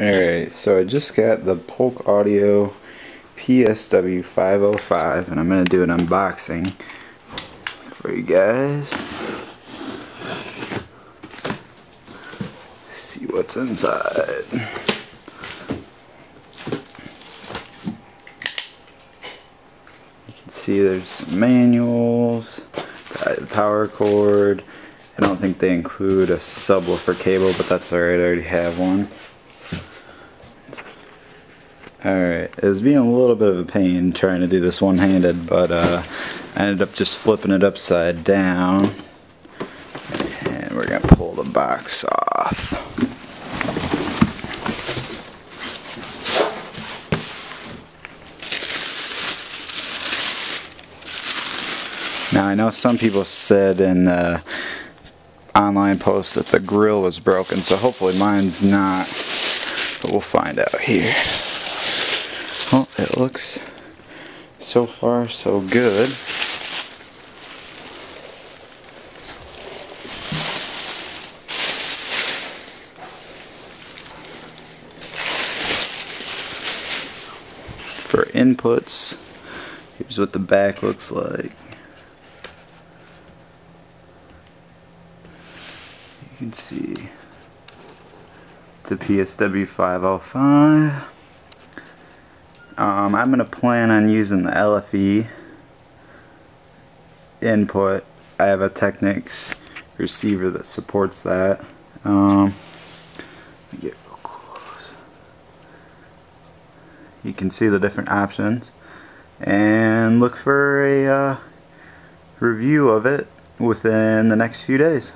Alright, so I just got the Polk Audio PSW 505 and I'm going to do an unboxing for you guys. See what's inside. You can see there's some manuals, the power cord. I don't think they include a subwoofer cable, but that's alright, I already have one. Alright, it was being a little bit of a pain trying to do this one-handed, but I ended up just flipping it upside down. And we're going to pull the box off. Now I know some people said in the online posts that the grill was broken, so hopefully mine's not, but we'll find out here. Well, it looks so far so good. For inputs, here's what the back looks like. You can see the PSW 505. I'm going to plan on using the LFE input. I have a Technics receiver that supports that. Let me get real close. You can see the different options. And look for a review of it within the next few days.